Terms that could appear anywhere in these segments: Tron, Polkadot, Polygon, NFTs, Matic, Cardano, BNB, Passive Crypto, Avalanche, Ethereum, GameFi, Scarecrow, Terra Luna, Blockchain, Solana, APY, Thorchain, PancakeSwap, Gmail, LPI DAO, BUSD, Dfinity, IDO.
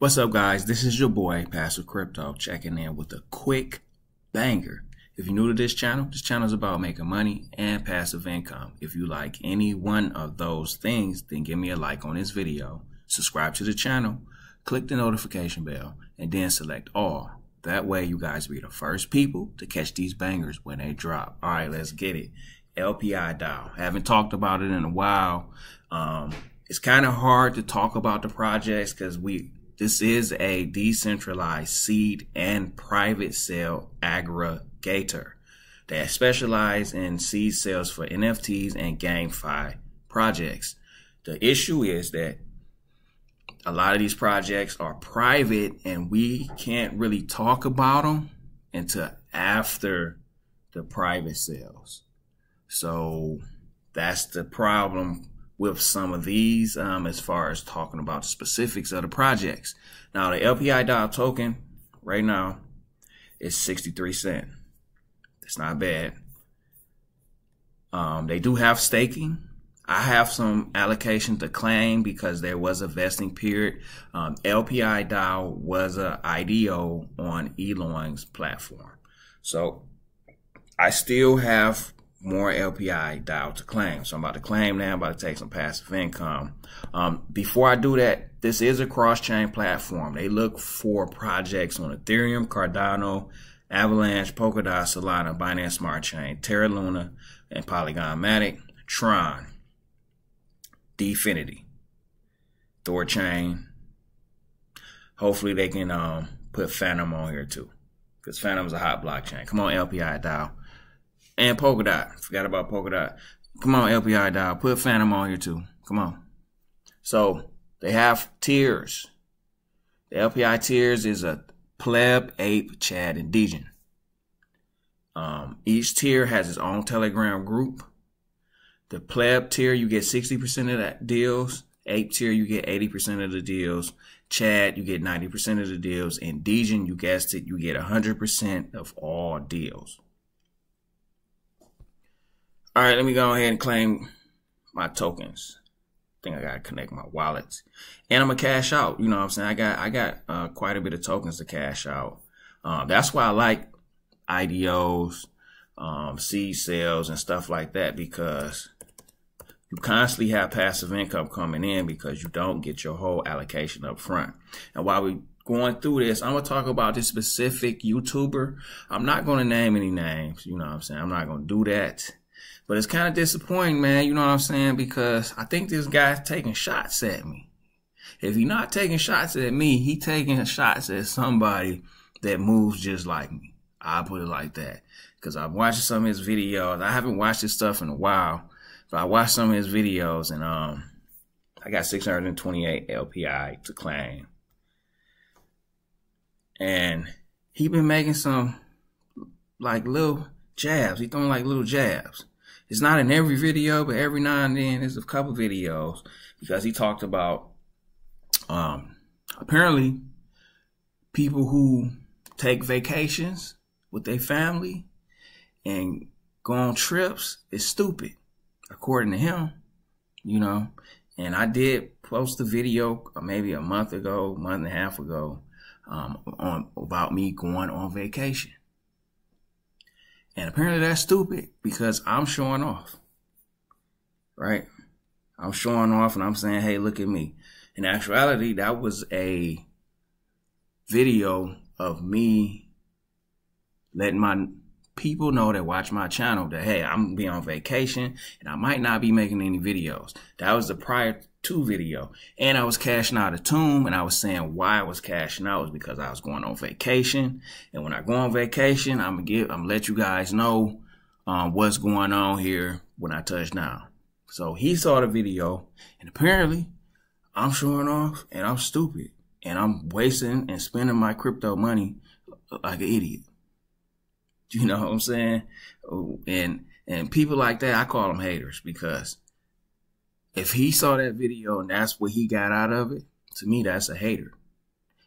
What's up, guys? This is your boy Passive Crypto checking in with a quick banger. If you're new to this channel is about making money and passive income. If you like any one of those things, then give me a like on this video, subscribe to the channel, click the notification bell, and then select all. That way you guys will be the first people to catch these bangers when they drop. All right, let's get it. LPI DAO. Haven't talked about it in a while. It's kind of hard to talk about the projects because this is a decentralized seed and private sale aggregator that specializes in seed sales for NFTs and GameFi projects. The issue is that a lot of these projects are private and we can't really talk about them until after the private sales. So that's the problem with some of these as far as talking about the specifics of the projects. Now the LPI DAO token right now is 63 cents. It's not bad. They do have staking. I have some allocation to claim because there was a vesting period. LPI DAO was an IDO on Elon's platform, so I still have more LPI DAO to claim. So I'm about to claim now. I'm about to take some passive income. Before I do that, this is a cross-chain platform. They look for projects on Ethereum, Cardano, Avalanche, Polkadot, Solana, Binance Smart Chain, Terra Luna, and Polygon, Matic, Tron, Dfinity, Thorchain. Hopefully they can put Phantom on here too, because Phantom is a hot blockchain. Come on, LPI DAO. And Polkadot. Forgot about Polkadot. Come on, LPI DAO. Put Phantom on here too. Come on. So they have tiers. The LPI tiers is a pleb, ape, Chad, and Dejan. Each tier has its own Telegram group. The pleb tier, you get 60% of the deals. Ape tier, you get 80% of the deals. Chad, you get 90% of the deals. And Dejan, you guessed it, you get 100% of all deals. All right, let me go ahead and claim my tokens. I think I gotta connect my wallets, and I'm gonna cash out. You know what I'm saying? I got quite a bit of tokens to cash out. That's why I like IDOs, seed sales, and stuff like that, because you constantly have passive income coming in because you don't get your whole allocation up front. And while we going through this, I'm going to talk about this specific YouTuber. I'm not going to name any names. You know what I'm saying? I'm not going to do that. But it's kind of disappointing, man, you know what I'm saying? Because I think this guy's taking shots at me. If he's not taking shots at me, he taking shots at somebody that moves just like me. I put it like that. Because I've watched some of his videos. I haven't watched his stuff in a while. But I watched some of his videos, and I got 628 LPI to claim. And he been making some, like, little jabs. He throwing like little jabs. It's not in every video, but every now and then there's a couple videos, because he talked about apparently people who take vacations with their family and go on trips is stupid, according to him, you know. And I did post the video maybe a month ago, month and a half ago, on about me going on vacation. And apparently that's stupid because I'm showing off, right? I'm showing off and I'm saying, hey, look at me. In actuality, that was a video of me letting my people know that watch my channel that, hey, I'm gonna be on vacation and I might not be making any videos. That was the prior to video. And I was cashing out a tomb, and I was saying why I was cashing out was because I was going on vacation. And when I go on vacation, I'm gonna let you guys know what's going on here when I touch down. So he saw the video, and apparently I'm showing off and I'm stupid and I'm wasting and spending my crypto money like an idiot. You know what I'm saying? And people like that, I call them haters, because if he saw that video and that's what he got out of it, to me, that's a hater.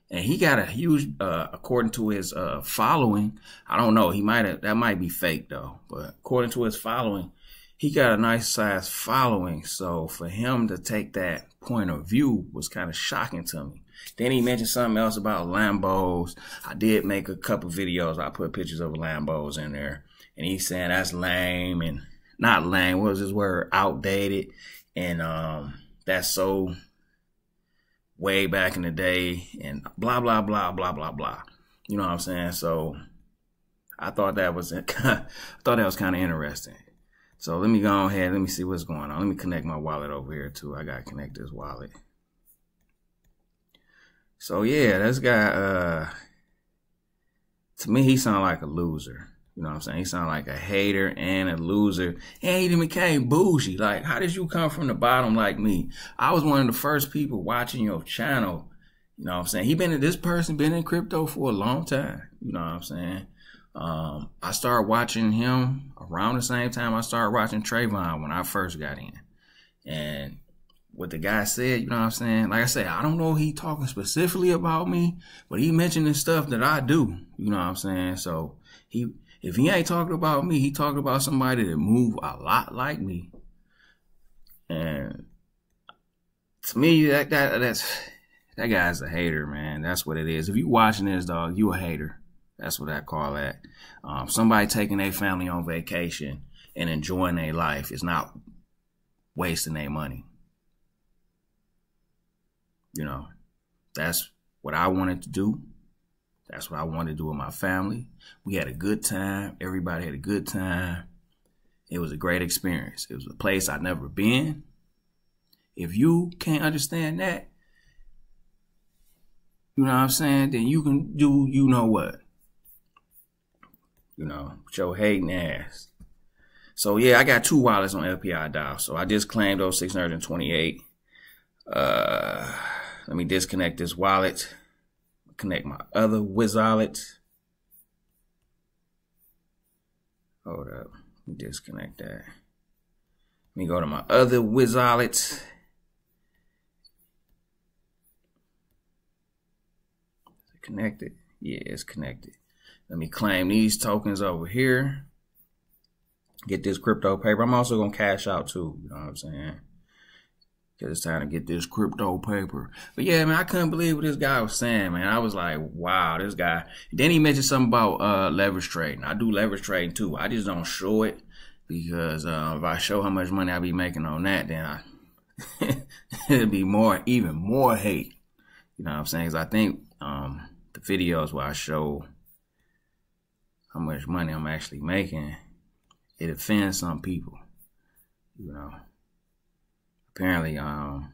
And he got a huge, according to his following, I don't know, that might be fake though, but according to his following, he got a nice size following. So for him to take that point of view was kind of shocking to me. Then he mentioned something else about Lambos. I did make a couple videos. I put pictures of Lambos in there. And he's saying that's lame and not lame. What was his word? Outdated. And that's so way back in the day and blah, blah, blah, blah, blah, blah. You know what I'm saying? So I thought that was kind of interesting. So let me go ahead. Let me see what's going on. Let me connect my wallet over here too. I got to connect this wallet. So yeah, this guy, to me, he sound like a loser. You know what I'm saying? He sound like a hater and a loser. And he even became bougie. Like, how did you come from the bottom like me? I was one of the first people watching your channel. You know what I'm saying? This person been in crypto for a long time. You know what I'm saying? I started watching him around the same time I started watching Trayvon when I first got in. And what the guy said, you know what I'm saying? Like I said, I don't know if he talking specifically about me, but he mentioned the stuff that I do. You know what I'm saying? So he... if he ain't talking about me, he talking about somebody that move a lot like me. And to me, that guy's a hater, man. That's what it is. If you watching this, dog, you a hater. That's what I call that. Somebody taking their family on vacation and enjoying their life is not wasting their money. You know, that's what I wanted to do. That's what I wanted to do with my family. We had a good time. Everybody had a good time. It was a great experience. It was a place I'd never been. If you can't understand that, you know what I'm saying, then you can do you know what. You know, with your hating ass. So, yeah, I got 2 wallets on LPI DAO. So I just claimed those 628. Let me disconnect this wallet. Connect my other wallet. Hold up. Let me disconnect that. Let me go to my other wallet. Is it connected? Yeah, it's connected. Let me claim these tokens over here. Get this crypto paper. I'm also going to cash out too. You know what I'm saying? Because it's time to get this crypto paper. But yeah, man, I couldn't believe what this guy was saying, man. I was like, wow, this guy. Then he mentioned something about leverage trading. I do leverage trading too. I just don't show it because if I show how much money I be making on that, then it'll be even more hate. You know what I'm saying? Because I think the videos where I show how much money I'm actually making, it offends some people, you know. Apparently, I'm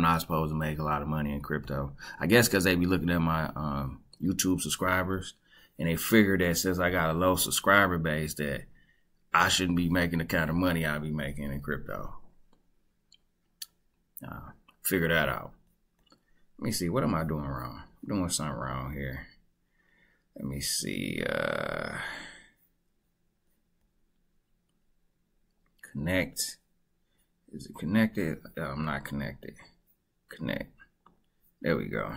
not supposed to make a lot of money in crypto. I guess because they be looking at my YouTube subscribers, and they figure that since I got a low subscriber base that I shouldn't be making the kind of money I be making in crypto. Figure that out. Let me see. What am I doing wrong? I'm doing something wrong here. Let me see. Connect. Is it connected? No, I'm not connected. Connect. There we go.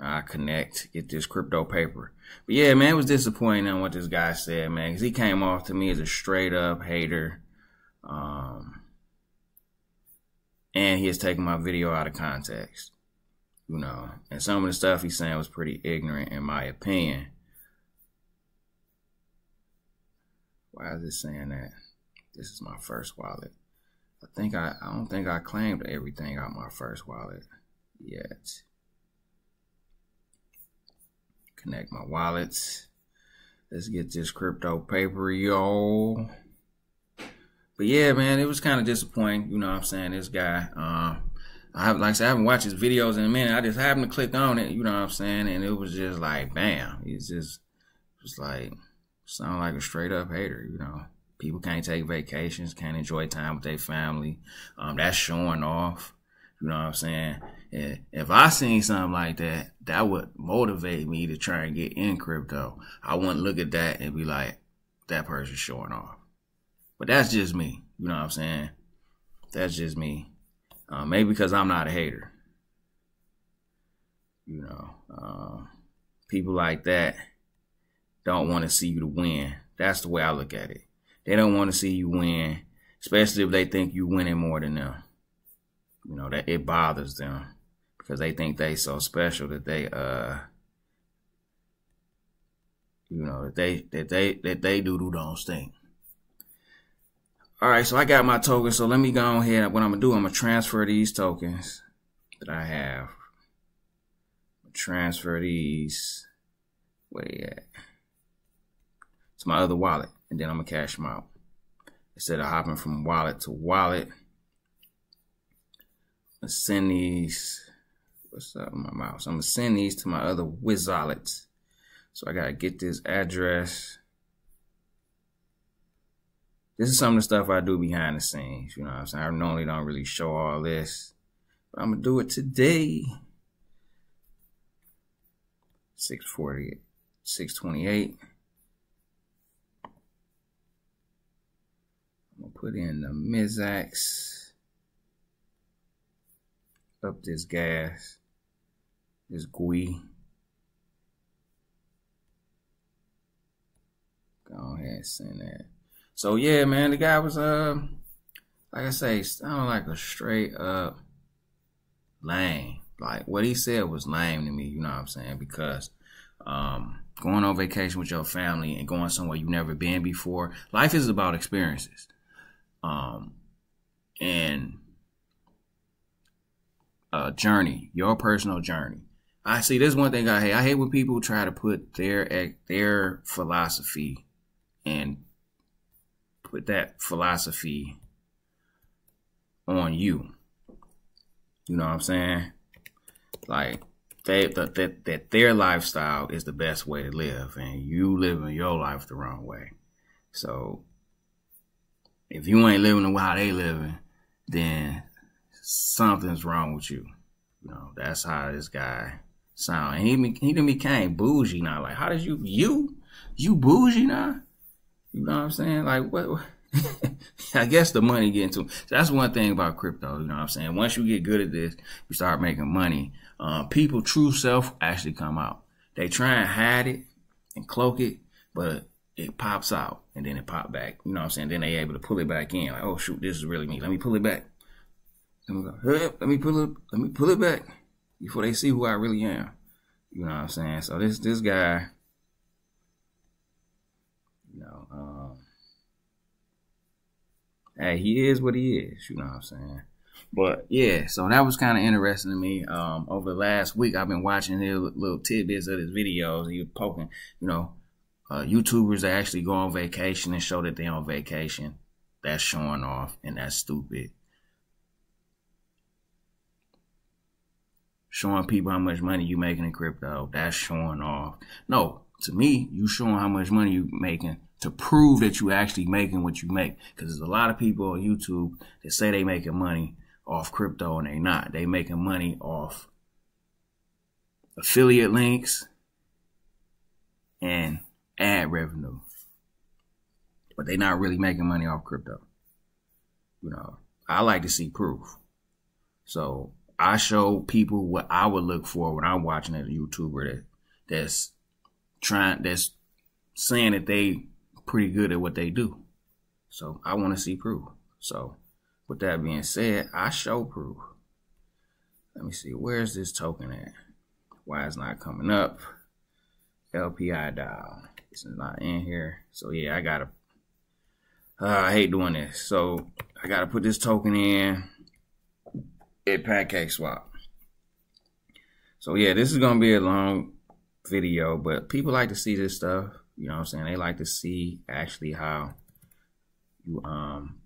I connect. Get this crypto paper. But yeah, man, it was disappointing on what this guy said, man, because he came off to me as a straight up hater. And he has taken my video out of context. You know, and some of the stuff he's saying was pretty ignorant in my opinion. Why is it saying that? This is my first wallet. I don't think I claimed everything out my first wallet yet. Connect my wallets. Let's get this crypto paper, yo. But yeah, man, it was kind of disappointing. You know what I'm saying? This guy, I haven't watched his videos in a minute. I just happened to click on it. You know what I'm saying? And it was just like, bam. It's just, like, sound like a straight up hater, you know? People can't take vacations, can't enjoy time with their family. That's showing off. You know what I'm saying? And if I seen something like that, that would motivate me to try and get in crypto. I wouldn't look at that and be like, that person's showing off. But that's just me. You know what I'm saying? That's just me. Maybe because I'm not a hater. You know, people like that don't want to see you to win. That's the way I look at it. They don't want to see you win, especially if they think you're winning more than them. You know, that it bothers them because they think they so special that they you know, that they do those things. All right, so I got my tokens. So let me go ahead. What I'm gonna do, I'm gonna transfer these tokens that I have. Transfer these. Where they at? It's my other wallet, and then I'm gonna cash them out. Instead of hopping from wallet to wallet, I'm gonna send these. What's up with my mouse? I'm gonna send these to my other wallets. So I gotta get this address. This is some of the stuff I do behind the scenes, you know what I'm saying? I normally don't really show all this, but I'm gonna do it today. 640, 628. I'm gonna put in the Mizax. Up this gas, this GUI. Go ahead and send that. So yeah, man, the guy was like I say, sounded like a straight up lame. Like what he said was lame to me, you know what I'm saying? Because going on vacation with your family and going somewhere you've never been before, life is about experiences. And a journey, your personal journey. I see this one thing I hate. I hate when people try to put their philosophy and put that philosophy on you. You know what I'm saying? Like that their lifestyle is the best way to live, and you living your life the wrong way. So if you ain't living the how they living, then something's wrong with you. You know, that's how this guy sound. And he then became bougie now. Like, how did you bougie now? You know what I'm saying? Like what? I guess the money getting to him. So that's one thing about crypto, you know what I'm saying? Once you get good at this, you start making money. People true self actually come out. They try and hide it and cloak it, but it pops out and then it pops back. You know what I'm saying? Then they able to pull it back in. Like, oh shoot, this is really me. Let me pull it back. Let me pull it back before they see who I really am. You know what I'm saying? So this guy, you know, hey, he is what he is, you know what I'm saying? But yeah, so that was kind of interesting to me. Over the last week, I've been watching his little tidbits of his videos. He was poking, you know, YouTubers that actually go on vacation and show that they're on vacation. That's showing off, and that's stupid. Showing people how much money you making in crypto, that's showing off. No, to me, you showing how much money you making to prove that you actually making what you make. Because there's a lot of people on YouTube that say they making money off crypto and they not. They making money off affiliate links and ad revenue. But they not really making money off crypto. You know, I like to see proof. So I show people what I would look for when I'm watching a YouTuber that's saying that they pretty good at what they do. So I want to see proof. So with that being said, I show proof. Let me see, where's this token at? Why it's not coming up? LPI DAO. It's not in here. So yeah, I gotta I hate doing this. So I gotta put this token in at PancakeSwap. So yeah, this is gonna be a long video, but people like to see this stuff. You know what I'm saying? They like to see actually how you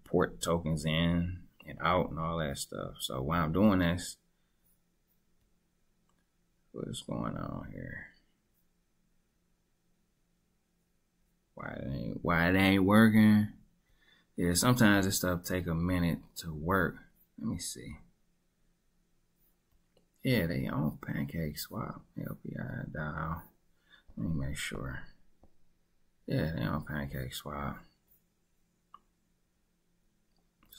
port tokens in and out and all that stuff. So while I'm doing this, what's going on here? Why it ain't working? Yeah, sometimes this stuff take a minute to work. Let me see. Yeah, they own PancakeSwap, LPI DAO. Let me make sure. Yeah, they on PancakeSwap.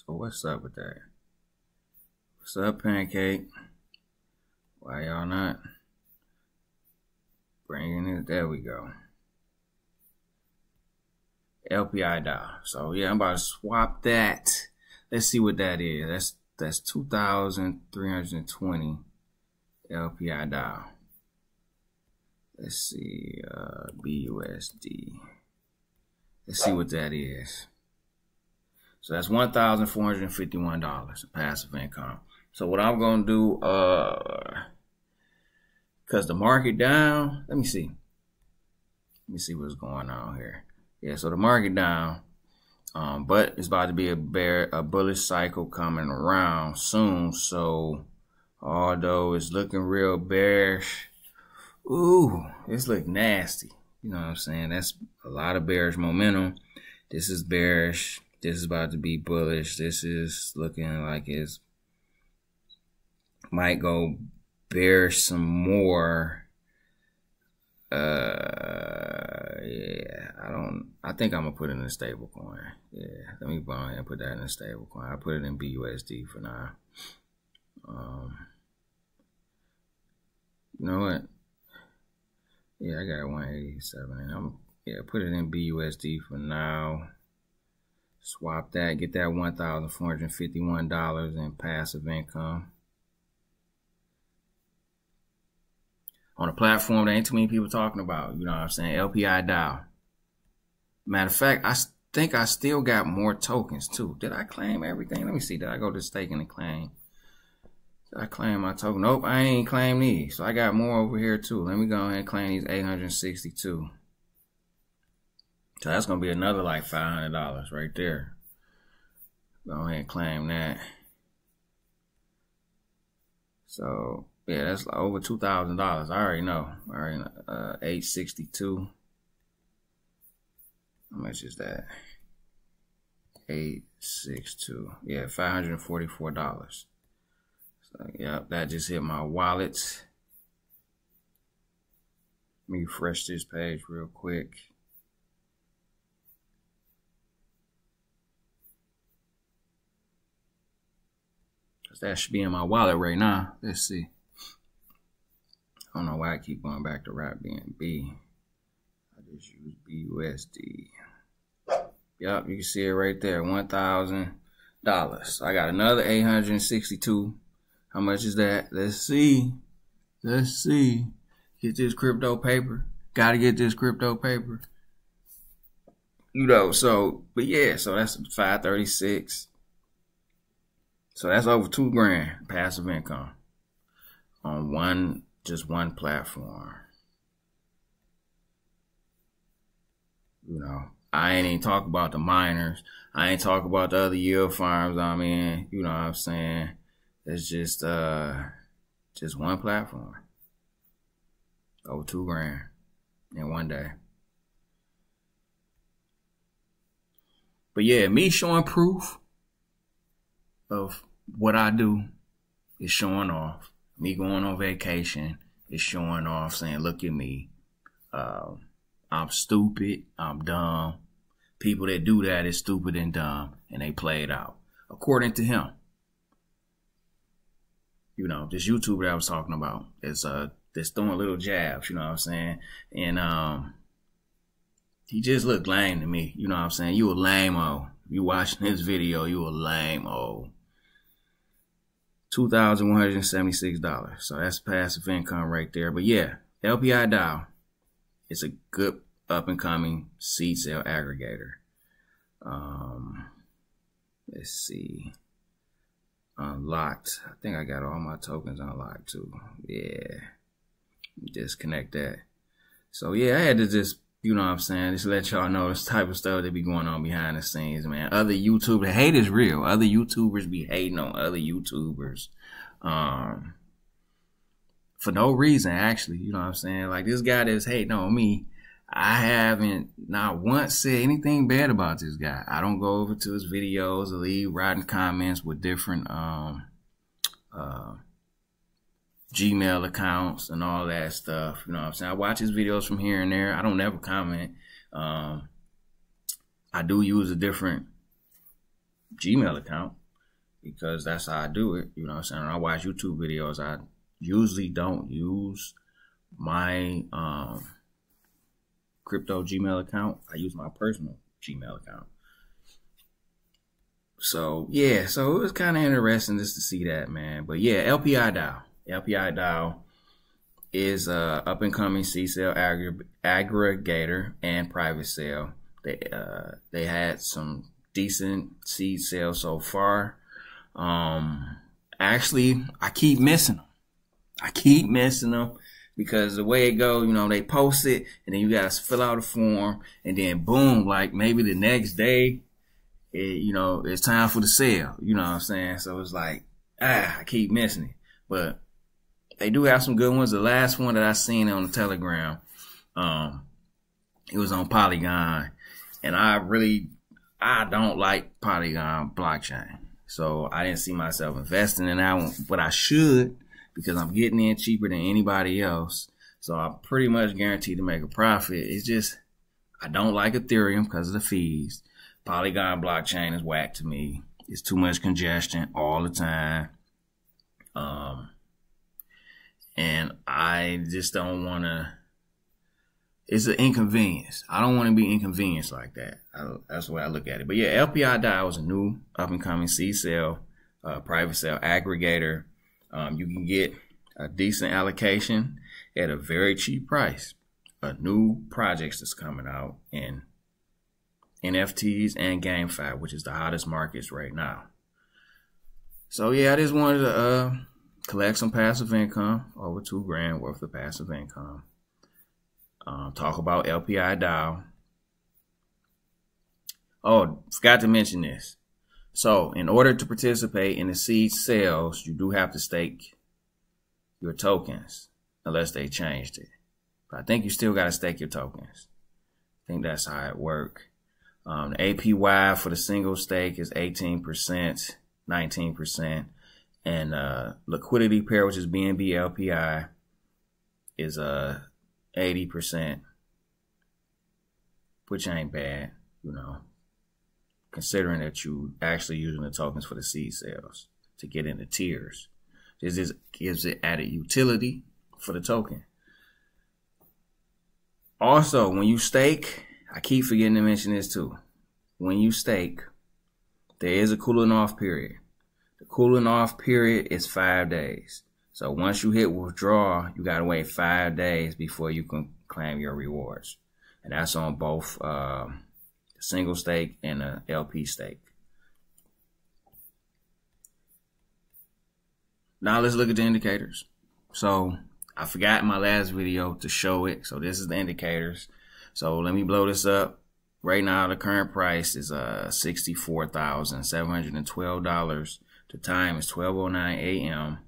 So what's up with that? What's up, Pancake? Why y'all not bringing it? There we go. LPI DAO. So yeah, I'm about to swap that. Let's see what that is. That's 2,320. LPI DAO. Let's see, BUSD. Let's see what that is. So that's $1,451 of passive income. So what I'm gonna do, cause the market down, let me see what's going on here. Yeah, so the market down, but it's about to be a bullish cycle coming around soon. So although it's looking real bearish, ooh, it's look nasty. You know what I'm saying? That's a lot of bearish momentum. This is bearish. This is about to be bullish. This is looking like it's might go bearish some more. Yeah, I think I'm gonna put it in a stable coin. Yeah, let me go ahead and put that in a stable coin. I put it in BUSD for now. You know what? Yeah, I got 187 and put it in BUSD for now. Swap that, get that $1,451 in passive income. On a platform that ain't too many people talking about, you know what I'm saying? LPI DAO. Matter of fact, I think I still got more tokens too. Did I claim everything? Let me see. Did I go to staking and claim? Did I claim my token? Nope, I ain't claim these. So I got more over here too. Let me go ahead and claim these 862. So that's gonna be another like $500 right there. Go ahead and claim that. So yeah, that's like over $2,000. I already know. I already know. 862. How much is that? 862. Yeah, $544. So yeah, that just hit my wallet. Let me refresh this page real quick. Cause that should be in my wallet right now. Let's see. I don't know why I keep going back to wrap BNB. I just use BUSD. Yep, you can see it right there, $1,000. I got another 862. How much is that? Let's see. Let's see. Get this crypto paper. Gotta get this crypto paper. You know, so, but yeah, so that's 536. So that's over $2,000 passive income on just one platform. You know, I ain't even talk about the miners. I ain't talk about the other yield farms I'm in. You know what I'm saying? It's just one platform. Over $2,000 in one day. But yeah, me showing proof of what I do is showing off. Me going on vacation is showing off, saying, look at me. I'm stupid, I'm dumb. People that do that is stupid and dumb, and they play it out. According to him. You know, this YouTuber I was talking about is that's throwing little jabs, you know what I'm saying? And he just looked lame to me, you know what I'm saying? You a lame-o. You watching this video, you a lame-o. $2,176. So that's passive income right there. But yeah, LPI DAO is a good up-and-coming seed sale aggregator. Let's see. Unlocked. I think I got all my tokens unlocked too. Yeah. Disconnect that. So yeah, I had to just, you know what I'm saying, just let y'all know this type of stuff that be going on behind the scenes, man. Other YouTubers, hate is real. Other YouTubers be hating on other YouTubers. For no reason, actually. You know what I'm saying? Like, this guy that's hating on me, I haven't not once said anything bad about this guy. I don't go over to his videos or leave rotten comments with different Gmail accounts and all that stuff. You know what I'm saying? I watch his videos from here and there. I don't ever comment. I do use a different Gmail account because that's how I do it. You know what I'm saying? When I watch YouTube videos, I usually don't use my crypto Gmail account. I use my personal Gmail account. So yeah, so it was kind of interesting just to see that, man. But yeah, LPI DAO. LPI DAO is an up-and-coming C-Cell aggregator and private sale. They had some decent seed sales so far. Actually, I keep missing them because the way it goes, you know, they post it and then you guys fill out a form and then boom, like maybe the next day, you know, it's time for the sale. You know what I'm saying? So it's like, I keep missing it. But they do have some good ones. The last one that I seen on the Telegram, it was on Polygon, and I don't like Polygon blockchain. So I didn't see myself investing in that one, but I should, because I'm getting in cheaper than anybody else. So I'm pretty much guaranteed to make a profit. It's just, I don't like Ethereum because of the fees. Polygon blockchain is whack to me. It's too much congestion all the time. And I just don't want to, it's an inconvenience. I don't want to be inconvenienced like that. That's the way I look at it. But yeah, LPI DAO was a new up-and-coming C-Cell, private sale aggregator. You can get a decent allocation at a very cheap price. New projects that's coming out in NFTs and GameFi, which is the hottest markets right now. So yeah, I just wanted to collect some passive income, over $2 grand worth of passive income. Talk about LPI DAO. Oh, forgot to mention this. So in order to participate in the seed sales, you do have to stake your tokens unless they changed it. But I think you still got to stake your tokens. I think that's how it works. The APY for the single stake is 18%, 19%. And liquidity pair, which is BNB LPI, is 80%, which ain't bad, you know, considering that you actually using the tokens for the seed sales to get into tiers. This just gives it added utility for the token. Also, when you stake, I keep forgetting to mention this too. When you stake, there is a cooling off period. The cooling off period is 5 days. So once you hit withdraw, you got to wait 5 days before you can claim your rewards. And that's on both the single stake and the LP stake. Now let's look at the indicators. So I forgot in my last video to show it. So this is the indicators. So let me blow this up. Right now the current price is $64,712. The time is 12:09 a.m.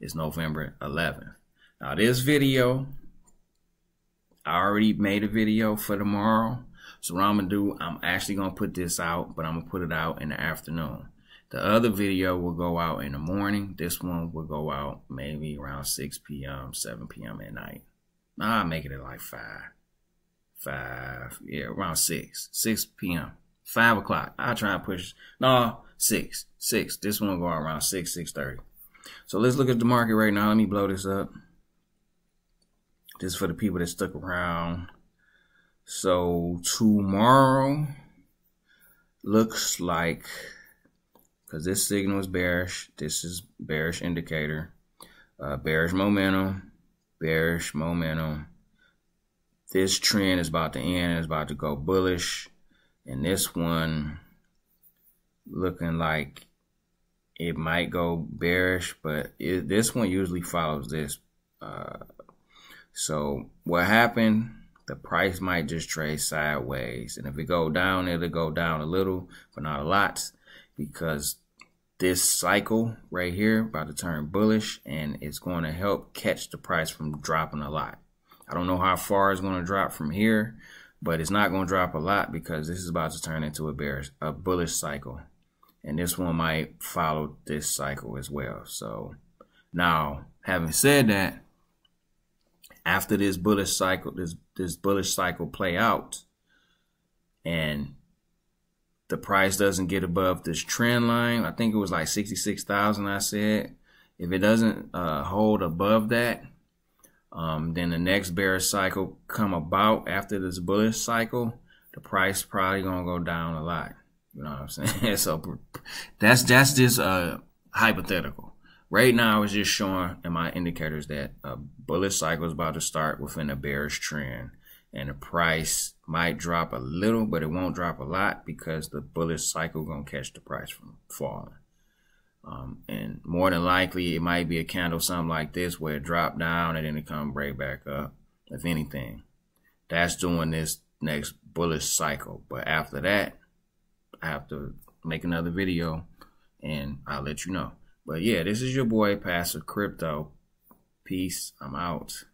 It's November 11th. Now this video, I already made a video for tomorrow. So what I'm gonna do, I'm actually gonna put this out, but I'm gonna put it out in the afternoon. The other video will go out in the morning. This one will go out maybe around 6 p.m., 7 p.m. at night. Nah, I'll make it at like 5, yeah, around 6 p.m., 5 o'clock. I'll try and push, no, 6, this one will go out around 6, 6:30. So let's look at the market right now. Let me blow this up. This is for the people that stuck around. So tomorrow looks like, because this signal is bearish, this is bearish indicator, bearish momentum, bearish momentum. This trend is about to end, it's about to go bullish. And this one looking like it might go bearish, but this one usually follows this. So what happened, the price might just trade sideways. And if it go down, it'll go down a little, but not a lot, because this cycle right here about to turn bullish, and it's going to help catch the price from dropping a lot. I don't know how far it's going to drop from here, but it's not going to drop a lot because this is about to turn into a bullish cycle. And this one might follow this cycle as well. So now, having said that, after this bullish cycle, this bullish cycle play out, and the price doesn't get above this trend line, I think it was like 66,000 I said. If it doesn't hold above that, then the next bearish cycle come about after this bullish cycle, the price probably gonna go down a lot. You know what I'm saying? So that's just hypothetical. Right now, I was just showing in my indicators that a bullish cycle is about to start within a bearish trend. And the price might drop a little, but it won't drop a lot because the bullish cycle going to catch the price from falling. And more than likely, it might be a candle, something like this, where it dropped down and then it come right back up, if anything. That's doing this next bullish cycle. But after that, I have to make another video and I'll let you know. But yeah, this is your boy, Passive Crypto. Peace. I'm out.